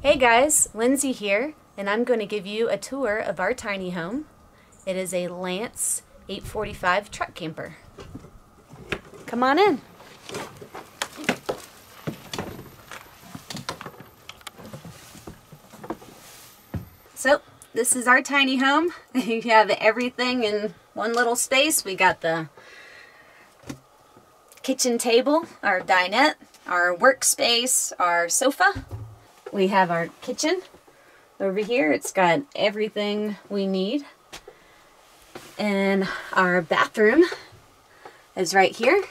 Hey guys, Lindsay here, and I'm going to give you a tour of our tiny home. It is a Lance 845 truck camper. Come on in. So, this is our tiny home. You have everything in one little space. We got the kitchen table, our dinette, our workspace, our sofa. We have our kitchen over here. It's got everything we need. And our bathroom is right here.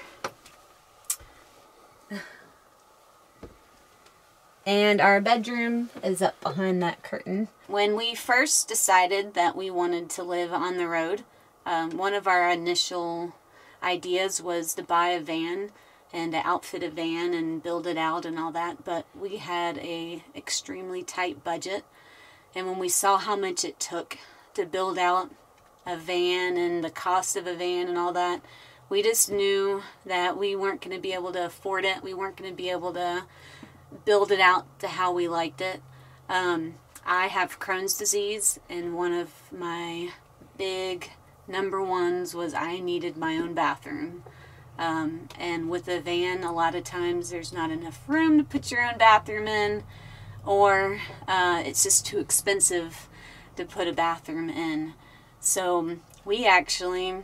And our bedroom is up behind that curtain. When we first decided that we wanted to live on the road, one of our initial ideas was to buy a van and to outfit a van and build it out and all that, but we had an extremely tight budget, and when we saw how much it took to build out a van and the cost of a van and all that, we just knew that we weren't going to be able to afford it. We weren't going to be able to build it out to how we liked it. I have Crohn's disease, and one of my big number ones was I needed my own bathroom. And with a van, a lot of times there's not enough room to put your own bathroom in, or it's just too expensive to put a bathroom in. So we actually,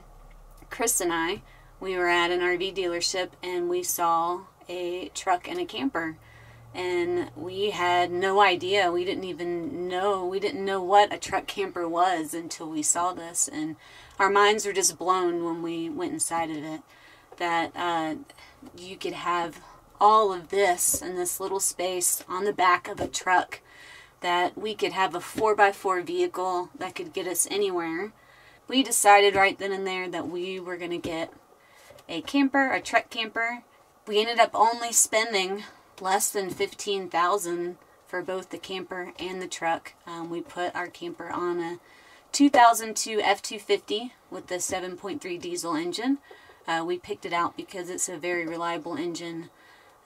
Chris and I, we were at an RV dealership and we saw a truck and a camper, and we had no idea. We didn't know what a truck camper was until we saw this, and our minds were just blown when we went inside of it. That you could have all of this in this little space on the back of a truck, that we could have a 4x4 vehicle that could get us anywhere. We decided right then and there that we were going to get a camper, a truck camper. We ended up only spending less than $15,000 for both the camper and the truck. We put our camper on a 2002 F-250 with the 7.3 diesel engine. We picked it out because it's a very reliable engine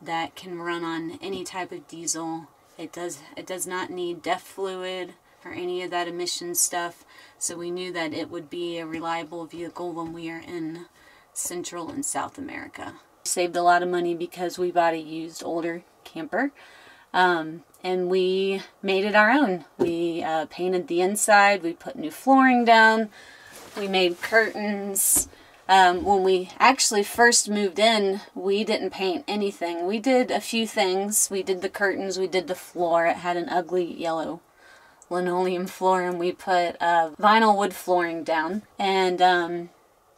that can run on any type of diesel. It does not need DEF fluid or any of that emission stuff, so we knew that it would be a reliable vehicle when we are in Central and South America. We saved a lot of money because we bought a used older camper, and we made it our own. We painted the inside, we put new flooring down, we made curtains. When we actually first moved in, we didn't paint anything. We did a few things. We did the curtains, we did the floor. It had an ugly yellow linoleum floor, and we put vinyl wood flooring down. And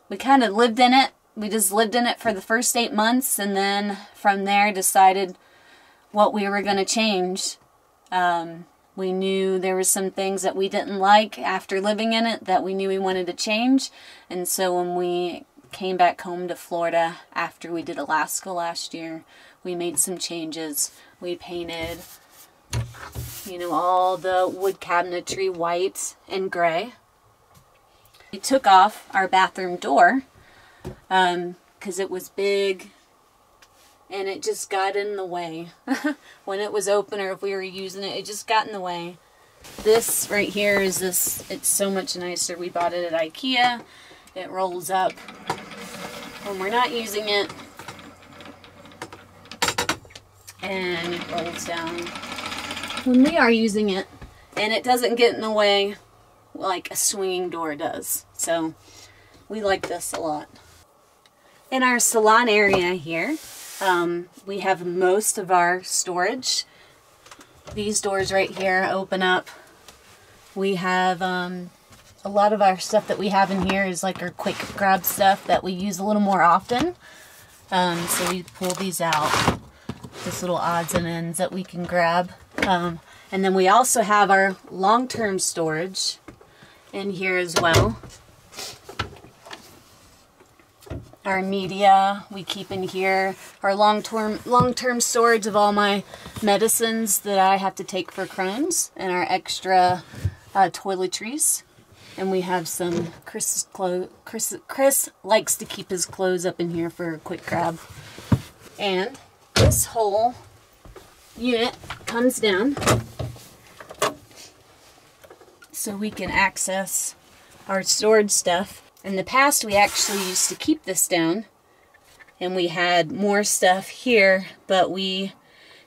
we kind of lived in it. We just lived in it for the first 8 months, and then from there decided what we were going to change. We knew there were some things that we didn't like after living in it that we knew we wanted to change. And so when we came back home to Florida after we did Alaska last year, we made some changes. We painted, you know, all the wood cabinetry white and gray. We took off our bathroom door because it was big and it just got in the way. When it was open, or if we were using it, it just got in the way. This right here is this, it's so much nicer. We bought it at IKEA. It rolls up when we're not using it, and it rolls down when we are using it, and it doesn't get in the way like a swinging door does. So we like this a lot. In our salon area here, we have most of our storage. These doors right here open up. We have a lot of our stuff that we have in here is like our quick grab stuff that we use a little more often. So we pull these out, just little odds and ends that we can grab. And then we also have our long-term storage in here as well. Our media we keep in here, our long-term storage of all my medicines that I have to take for Crohn's, and our extra toiletries. And we have some Chris's clothes. Chris likes to keep his clothes up in here for a quick grab. And this whole unit comes down so we can access our stored stuff. In the past, we actually used to keep this down, and we had more stuff here, but we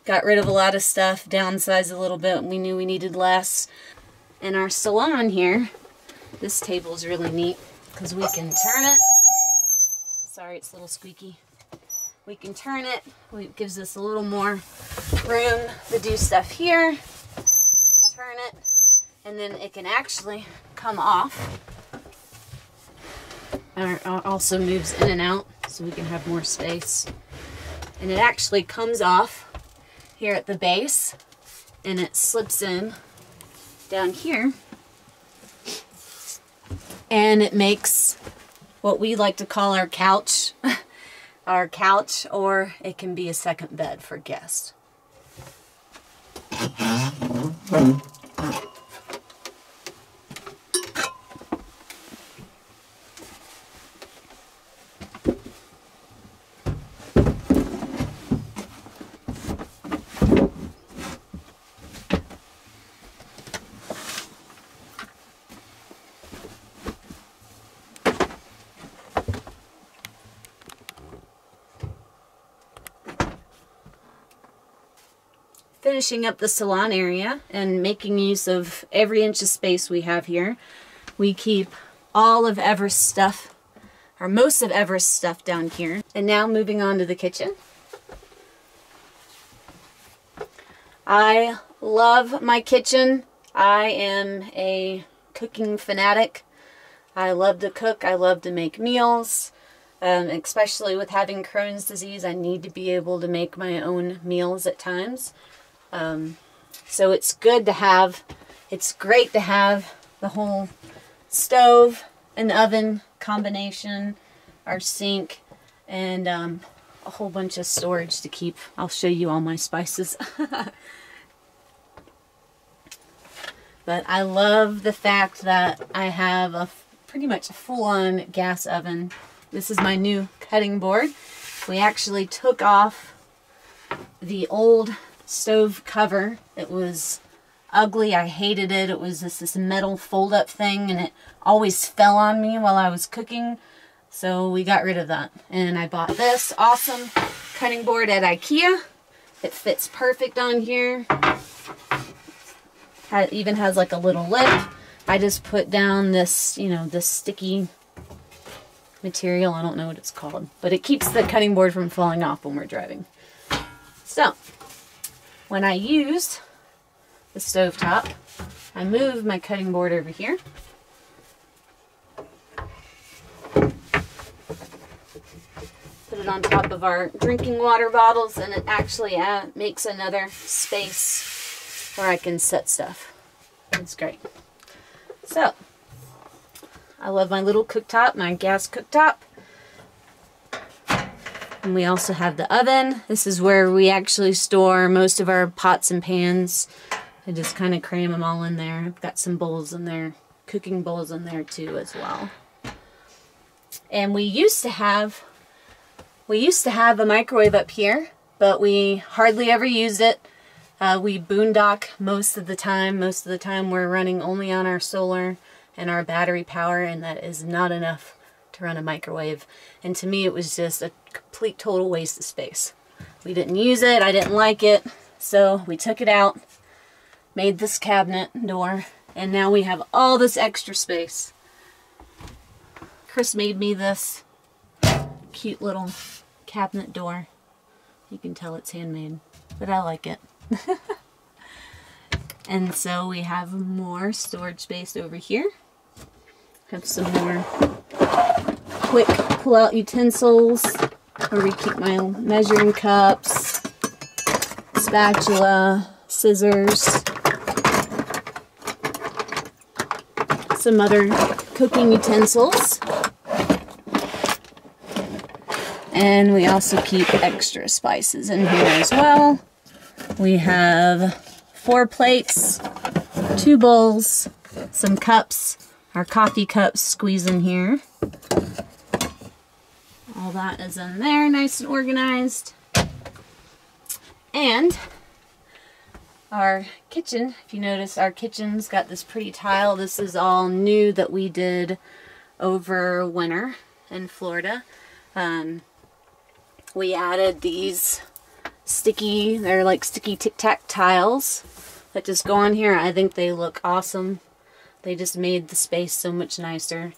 got rid of a lot of stuff, downsized a little bit, and we knew we needed less. And our salon here, this table is really neat because we can turn it. Sorry, it's a little squeaky. We can turn it. It gives us a little more room to do stuff here. Turn it, and then it can actually come off. And it also moves in and out, so we can have more space. And it actually comes off here at the base, and it slips in down here, and it makes what we like to call our couch, or it can be a second bed for guests. Finishing up the salon area and making use of every inch of space we have here. We keep all of Everest's stuff, or most of Everest's stuff, down here. And now moving on to the kitchen. I love my kitchen. I am a cooking fanatic. I love to cook. I love to make meals. Especially with having Crohn's disease, I need to be able to make my own meals at times. So it's great to have the whole stove and oven combination, our sink, and a whole bunch of storage to keep. I'll show you all my spices. But I love the fact that I have a pretty much a full-on gas oven. This is my new cutting board. We actually took off the old stove cover. It was ugly. I hated it. It was this metal fold-up thing, and it always fell on me while I was cooking. So we got rid of that. And I bought this awesome cutting board at IKEA. It fits perfect on here. It even has like a little lip. I just put down this, you know, this sticky material. I don't know what it's called, but it keeps the cutting board from falling off when we're driving. So when I used the stovetop, I moved my cutting board over here. Put it on top of our drinking water bottles, and it actually makes another space where I can set stuff. It's great. So, I love my little cooktop, my gas cooktop. And we also have the oven. This is where we actually store most of our pots and pans. I just kind of cram them all in there. I've got some bowls in there, cooking bowls in there too as well. And we used to have a microwave up here, but we hardly ever used it. We boondock most of the time. Most of the time we're running only on our solar and our battery power, and that is not enough to run a microwave. And to me, it was just a complete total waste of space. We didn't use it. I didn't like it. So we took it out, made this cabinet door, and now we have all this extra space. Chris made me this cute little cabinet door. You can tell it's handmade, but I like it. And so we have more storage space over here. Have some more quick pull-out utensils, where we keep my measuring cups, spatula, scissors, some other cooking utensils, and we also keep extra spices in here as well. We have 4 plates, 2 bowls, some cups. Our coffee cups squeeze in here. All that is in there, nice and organized. And our kitchen. If you notice, our kitchen's got this pretty tile. This is all new that we did over winter in Florida. We added these sticky, they're like sticky tic-tac tiles that just go on here. I think they look awesome. They just made the space so much nicer.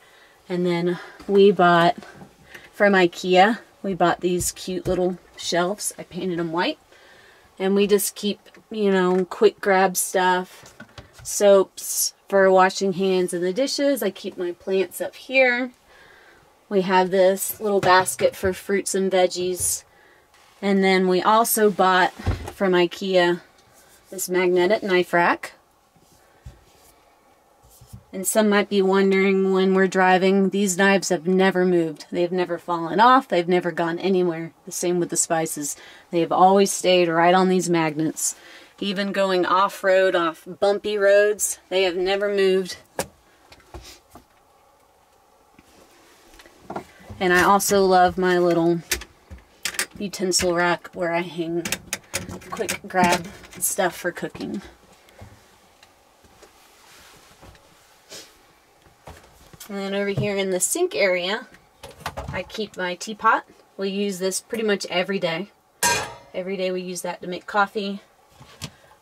And then we bought from IKEA, we bought these cute little shelves. I painted them white. And we just keep, you know, quick grab stuff, soaps for washing hands and the dishes. I keep my plants up here. We have this little basket for fruits and veggies. And then we also bought from IKEA this magnetic knife rack. And some might be wondering when we're driving, these knives have never moved. They've never fallen off. They've never gone anywhere. The same with the spices. They've always stayed right on these magnets. Even going off-road, off bumpy roads, they have never moved. And I also love my little utensil rack where I hang quick grab stuff for cooking. And then over here in the sink area, I keep my teapot. We use this pretty much every day. Every day we use that to make coffee.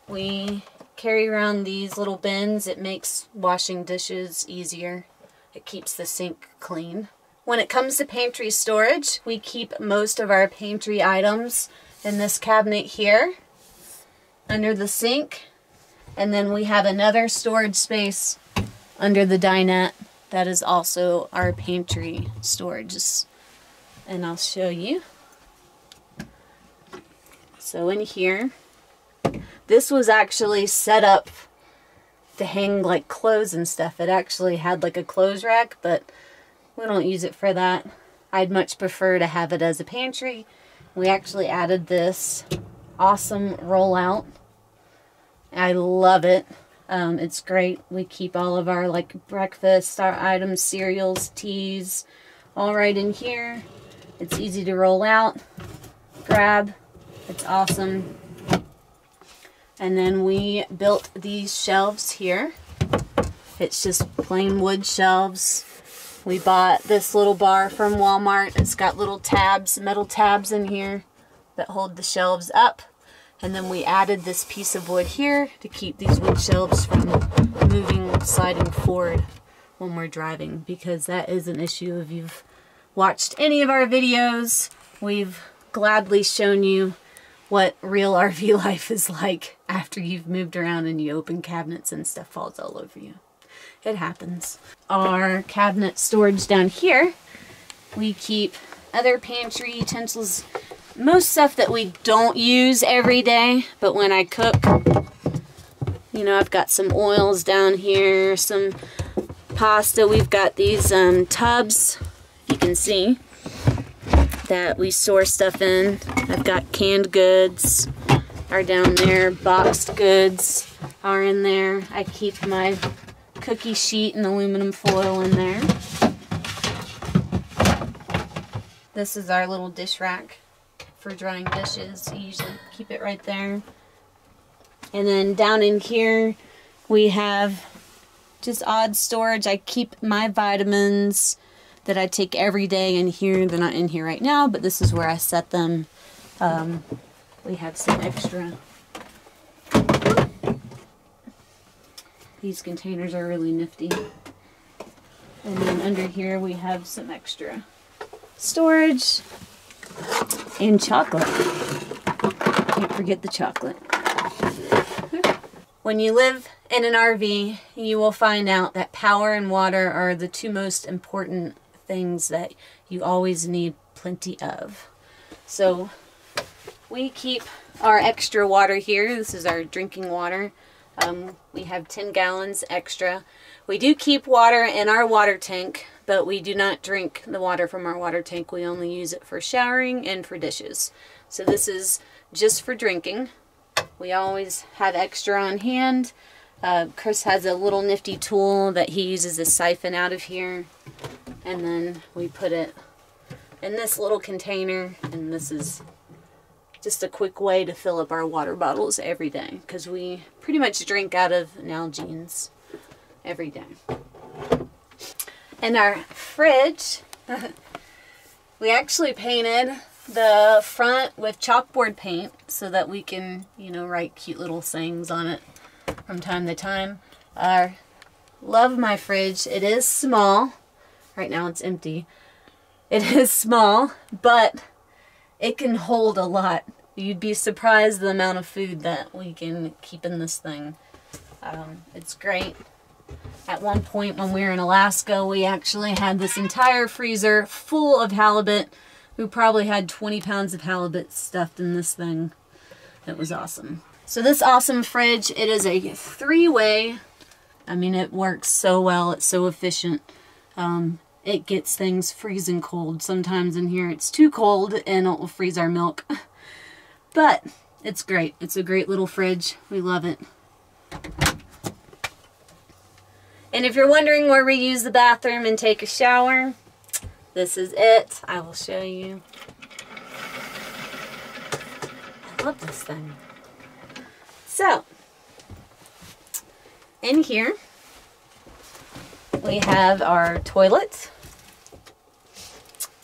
We carry around these little bins. It makes washing dishes easier. It keeps the sink clean. When it comes to pantry storage, we keep most of our pantry items in this cabinet here, under the sink. And then we have another storage space under the dinette. That is also our pantry storage, and I'll show you. So in here, this was actually set up to hang like clothes and stuff. It actually had like a clothes rack, but we don't use it for that. I'd much prefer to have it as a pantry. We actually added this awesome rollout. I love it. It's great. We keep all of our like breakfast, our items, cereals, teas, all right in here. It's easy to roll out, grab. It's awesome. And then we built these shelves here. It's just plain wood shelves. We bought this little bar from Walmart. It's got little tabs, metal tabs in here that hold the shelves up. And then we added this piece of wood here to keep these wood shelves from moving, sliding forward when we're driving, because that is an issue. If you've watched any of our videos, we've gladly shown you what real RV life is like after you've moved around and you open cabinets and stuff falls all over you. It happens. Our cabinet storage down here, we keep other pantry utensils. Most stuff that we don't use every day, but when I cook, you know, I've got some oils down here, some pasta. We've got these tubs, you can see, that we store stuff in. I've got canned goods are down there, boxed goods are in there. I keep my cookie sheet and aluminum foil in there. This is our little dish rack for drying dishes. You usually keep it right there. And then down in here we have just odd storage. I keep my vitamins that I take every day in here. They're not in here right now, but this is where I set them. We have some extra. These containers are really nifty. And then under here we have some extra storage. And chocolate. Can't forget the chocolate. When you live in an RV, you will find out that power and water are the two most important things that you always need plenty of. So we keep our extra water here. This is our drinking water. We have 10 gallons extra. We do keep water in our water tank, but we do not drink the water from our water tank. We only use it for showering and for dishes. So this is just for drinking. We always have extra on hand. Chris has a little nifty tool that he uses to siphon out of here. And then we put it in this little container. And this is just a quick way to fill up our water bottles every day, because we pretty much drink out of Nalgene's every day. And our fridge, we actually painted the front with chalkboard paint so that we can, you know, write cute little sayings on it from time to time. I love my fridge. It is small. Right now it's empty. It is small, but it can hold a lot. You'd be surprised the amount of food that we can keep in this thing. It's great. At one point when we were in Alaska, we actually had this entire freezer full of halibut. We probably had 20 pounds of halibut stuffed in this thing. It was awesome. So this awesome fridge, it is a three-way. I mean, it works so well. It's so efficient. It gets things freezing cold. Sometimes in here it's too cold and it will freeze our milk. But it's great. It's a great little fridge. We love it. And if you're wondering where we use the bathroom and take a shower, this is it. I will show you. I love this thing. So, in here, we have our toilet.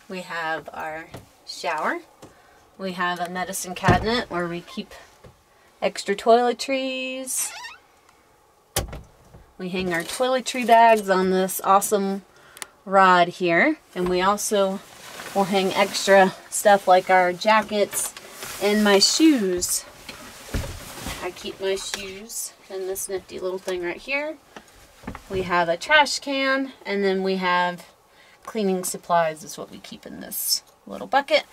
We have our shower. We have a medicine cabinet where we keep extra toiletries. We hang our toiletry bags on this awesome rod here, and we also will hang extra stuff like our jackets and my shoes. I keep my shoes in this nifty little thing right here. We have a trash can, and then we have cleaning supplies is what we keep in this little bucket.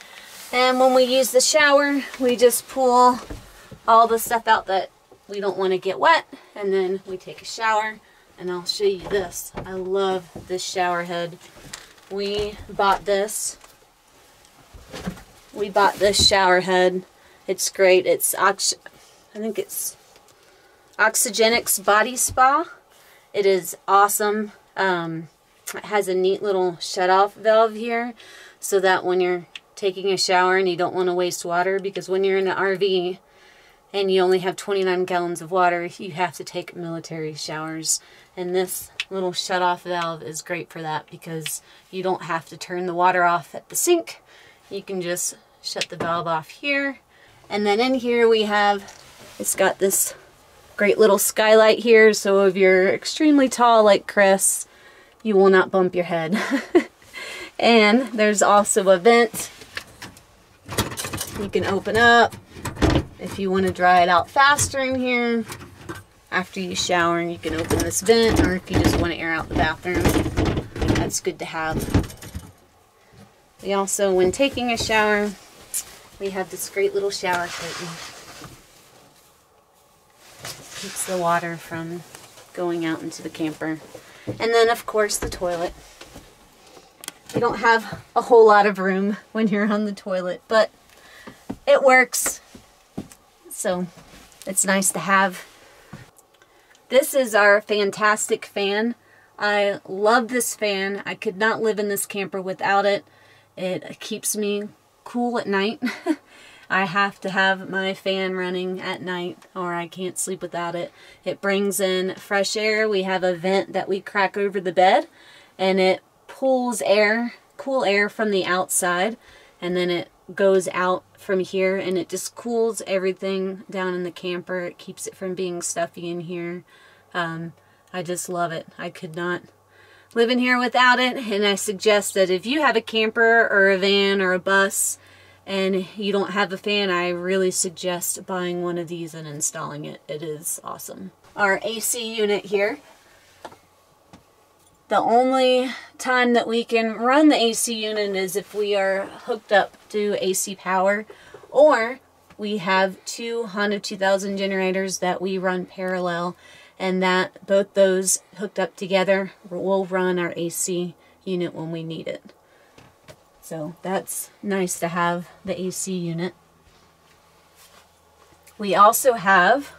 And when we use the shower, we just pull all the stuff out that we don't want to get wet, and then we take a shower. And I'll show you this. I love this shower head. We bought this. We bought this shower head. It's great. It's I think it's Oxygenics Body Spa. It is awesome. It has a neat little shut-off valve here so that when you're taking a shower and you don't want to waste water, because when you're in an RV, and you only have 29 gallons of water, you have to take military showers. And this little shut-off valve is great for that, because you don't have to turn the water off at the sink. You can just shut the valve off here. And then in here we have, it's got this great little skylight here, so if you're extremely tall like Chris, you will not bump your head. And there's also a vent you can open up. If you want to dry it out faster in here, after you shower, you can open this vent, or if you just want to air out the bathroom, that's good to have. We also, when taking a shower, we have this great little shower curtain. Keeps the water from going out into the camper. And then, of course, the toilet. You don't have a whole lot of room when you're on the toilet, but it works. So it's nice to have. This is our fantastic fan. I love this fan. I could not live in this camper without it. It keeps me cool at night. I have to have my fan running at night or I can't sleep without it. It brings in fresh air. We have a vent that we crack over the bed and it pulls air, cool air from the outside, and then it goes out from here and it just cools everything down in the camper. It keeps it from being stuffy in here. I just love it. I could not live in here without it, and I suggest that if you have a camper or a van or a bus and you don't have a fan, I really suggest buying one of these and installing it. It is awesome. Our AC unit here. The only time that we can run the AC unit is if we are hooked up to AC power, or we have two Honda 2000 generators that we run parallel, and that both those hooked up together will run our AC unit when we need it. So that's nice to have the AC unit. We also have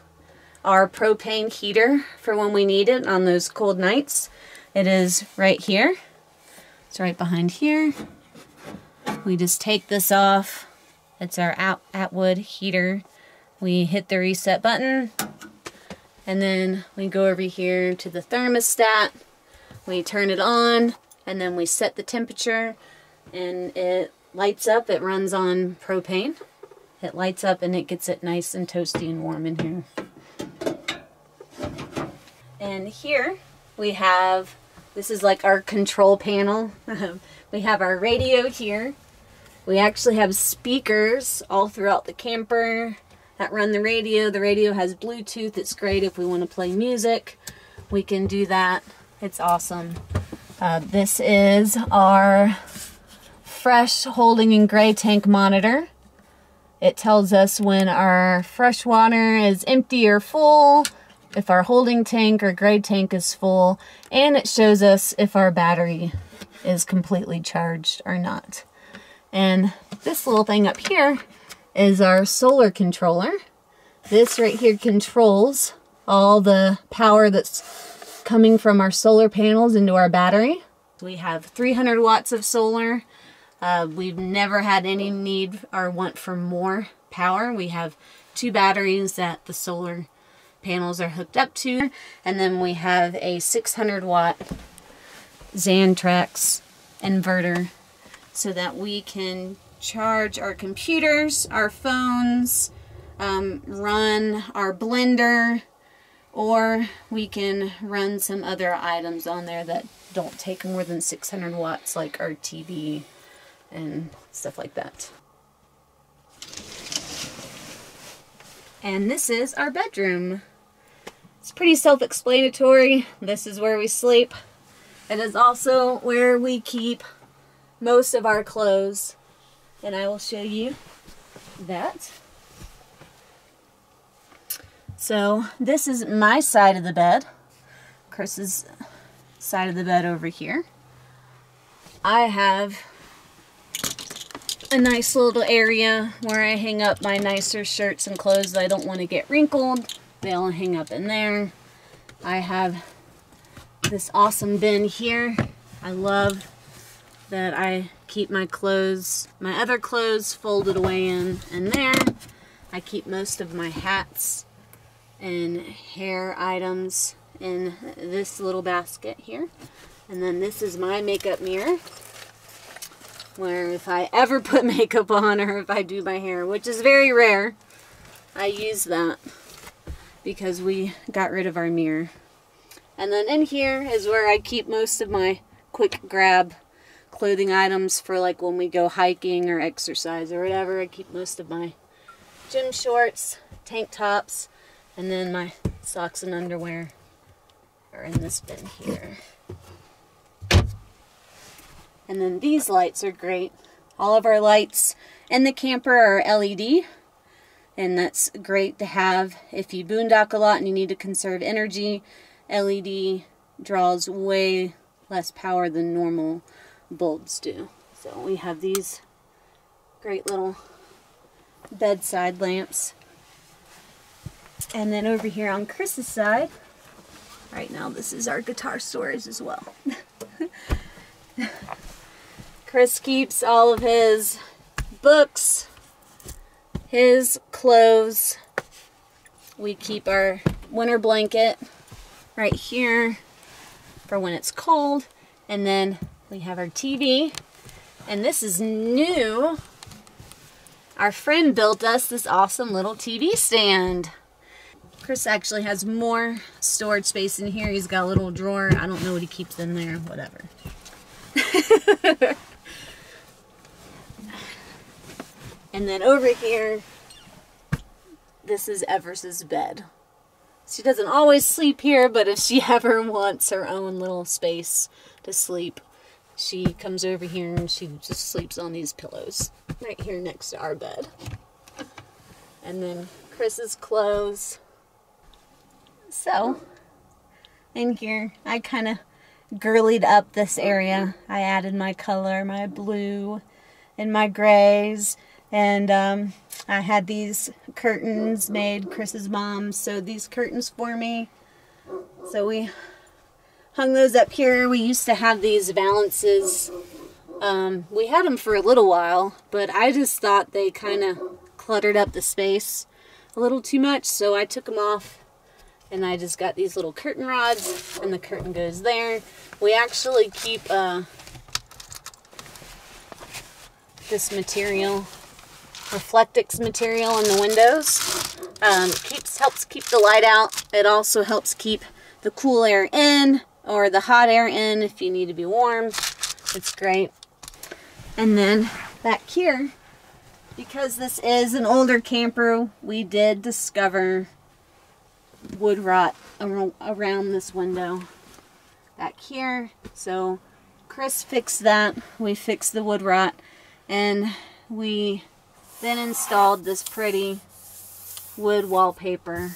our propane heater for when we need it on those cold nights. It is right here. It's right behind here. We just take this off, It's our Atwood heater. We hit the reset button, and then we go over here to the thermostat. We turn it on, and then we set the temperature, and it lights up. It runs on propane. It lights up, and it gets it nice and toasty and warm in here. And here we have, this is like our control panel. We have our radio here. We actually have speakers all throughout the camper that run the radio. The radio has Bluetooth. It's great if we want to play music. We can do that. It's awesome. This is our fresh holding and gray tank monitor. It tells us when our fresh water is empty or full, if our holding tank or gray tank is full, and it shows us if our battery is completely charged or not. And this little thing up here is our solar controller. This right here controls all the power that's coming from our solar panels into our battery. We have 300 watts of solar. We've never had any need or want for more power. We have two batteries that the solar panels are hooked up to, and then we have a 600 watt Xantrex inverter so that we can charge our computers, our phones, run our blender, or we can run some other items on there that don't take more than 600 watts, like our TV and stuff like that. And this is our bedroom. It's pretty self-explanatory. This is where we sleep. It is also where we keep most of our clothes. And I will show you that. So this is my side of the bed. Chris's side of the bed over here. I have a nice little area where I hang up my nicer shirts and clothes that I don't want to get wrinkled. They all hang up in there. I have this awesome bin here. I love that I keep my clothes, my other clothes folded away in there. I keep most of my hats and hair items in this little basket here. And then this is my makeup mirror, where if I ever put makeup on or if I do my hair, which is very rare, I use that because we got rid of our mirror. And then in here is where I keep most of my quick grab clothing items for like when we go hiking or exercise or whatever. I keep most of my gym shorts, tank tops, and then my socks and underwear are in this bin here. And then these lights are great. All of our lights in the camper are LED, and that's great to have. If you boondock a lot and you need to conserve energy, LED draws way less power than normal bulbs do. So we have these great little bedside lamps. And then over here on Chris's side, right now this is our guitar storage as well. Chris keeps all of his books, his clothes. We keep our winter blanket right here for when it's cold. And then we have our TV. And this is new. Our friend built us this awesome little TV stand. Chris actually has more storage space in here. He's got a little drawer. I don't know what he keeps in there, whatever. And then over here, this is Everest's bed. She doesn't always sleep here, but if she ever wants her own little space to sleep, she comes over here and she just sleeps on these pillows right here next to our bed. And then Chris's clothes. So, in here, I kind of girlied up this area. I added my color, my blue and my grays. And I had these curtains made. Chris's mom sewed these curtains for me. So we hung those up here. We used to have these valances We had them for a little while, but I just thought they kind of cluttered up the space a little too much, so I took them off, and I just got these little curtain rods, and the curtain goes there. We actually keep this material, Reflectix material, on the windows. Helps keep the light out. It also helps keep the cool air in, or the hot air in if you need to be warm. It's great. And then back here, because this is an older camper, we did discover wood rot around this window back here. So Chris fixed that. We fixed the wood rot, and we then installed this pretty wood wallpaper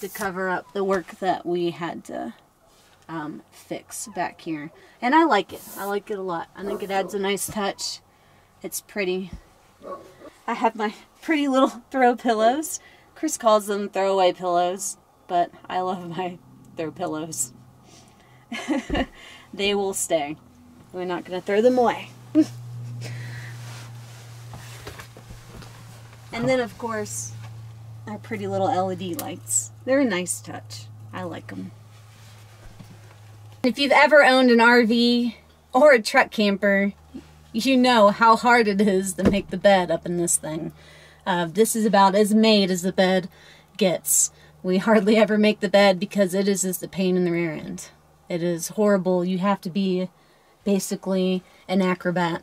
to cover up the work that we had to fix back here. And I like it. I like it a lot. I think it adds a nice touch. It's pretty. I have my pretty little throw pillows. Chris calls them throwaway pillows, but I love my throw pillows. They will stay. We're not going to throw them away. And then, of course, our pretty little LED lights. They're a nice touch. I like them. If you've ever owned an RV or a truck camper, you know how hard it is to make the bed up in this thing. This is about as made as the bed gets. We hardly ever make the bed because it is just a pain in the rear end. It is horrible. You have to be basically an acrobat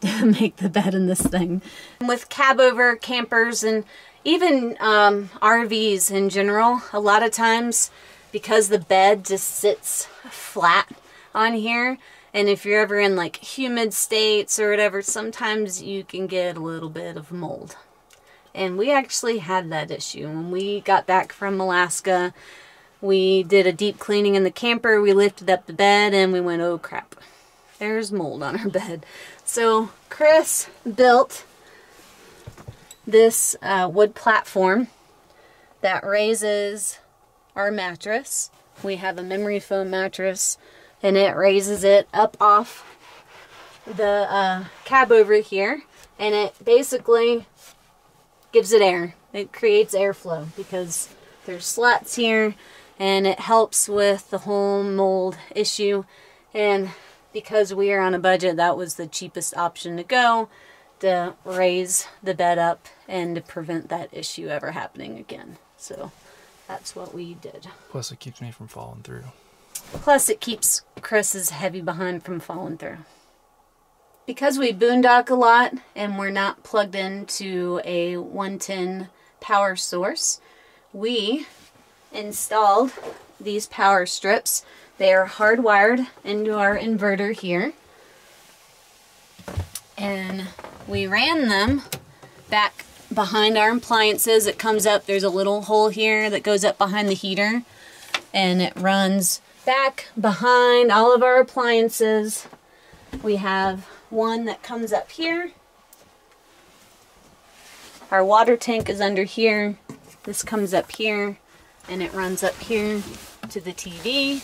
to make the bed in this thing. With cabover campers and even RVs in general, a lot of times, because the bed just sits flat on here, and if you're ever in like humid states or whatever, sometimes you can get a little bit of mold. And we actually had that issue. When we got back from Alaska, we did a deep cleaning in the camper, we lifted up the bed, and we went, oh crap, there's mold on our bed. So Chris built this wood platform that raises our mattress. We have a memory foam mattress, and it raises it up off the cab over here, and it basically gives it air. It creates airflow because there's slats here, and it helps with the whole mold issue. And because we are on a budget, that was the cheapest option to go, to raise the bed up and to prevent that issue ever happening again. So that's what we did. Plus it keeps me from falling through. Plus it keeps Chris's heavy behind from falling through. Because we boondock a lot and we're not plugged into a 110 power source, we installed these power strips. They are hardwired into our inverter here. And we ran them back behind our appliances. It comes up, there's a little hole here that goes up behind the heater, and it runs back behind all of our appliances. We have one that comes up here. Our water tank is under here. This comes up here, and it runs up here to the TV,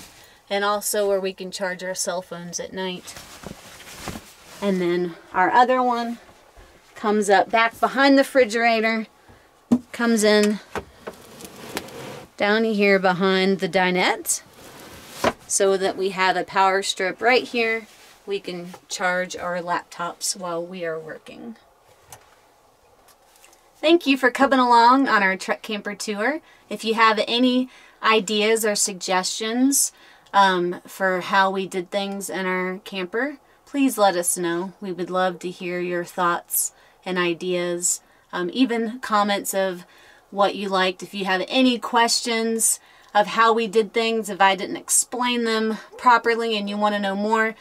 and also where we can charge our cell phones at night. And then our other one comes up back behind the refrigerator, comes in down here behind the dinette, so that we have a power strip right here. We can charge our laptops while we are working. Thank you for coming along on our truck camper tour. If you have any ideas or suggestions for how we did things in our camper, please let us know. We would love to hear your thoughts and ideas, even comments of what you liked. If you have any questions of how we did things, if I didn't explain them properly and you want to know more,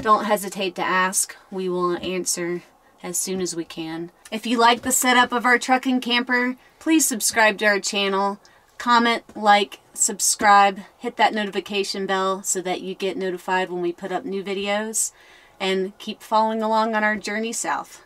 don't hesitate to ask. We will answer as soon as we can. If you like the setup of our truck and camper, please subscribe to our channel. Comment, like, subscribe, hit that notification bell so that you get notified when we put up new videos, and keep following along on our journey south.